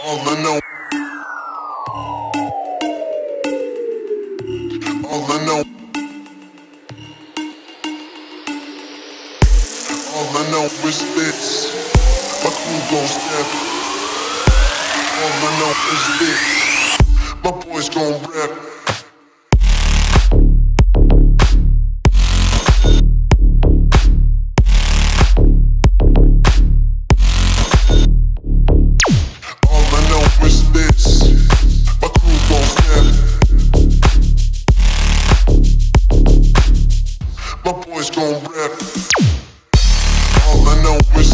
All I know is this, my crew gon' step. All I know is this, my boys gon' rap. All I know is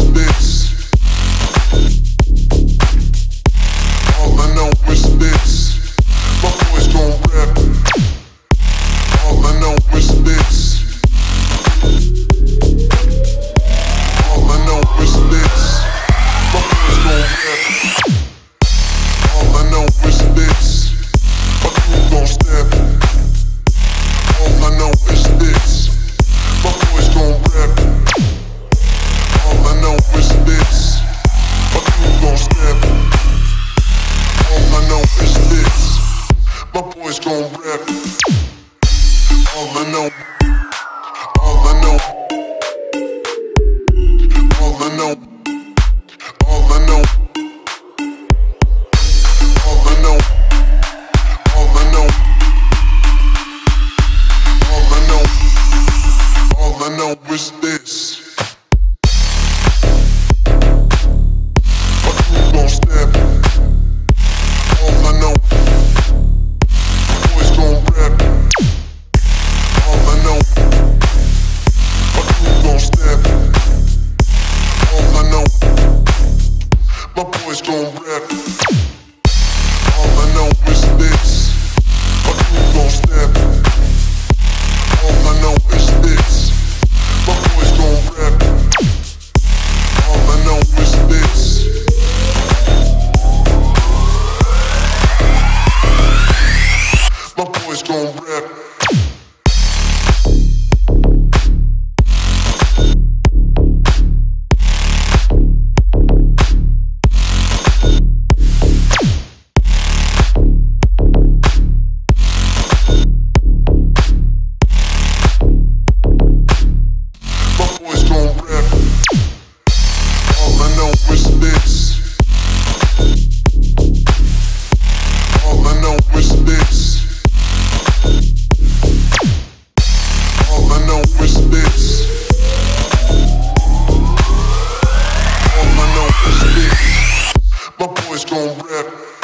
this, my boys gon' rap.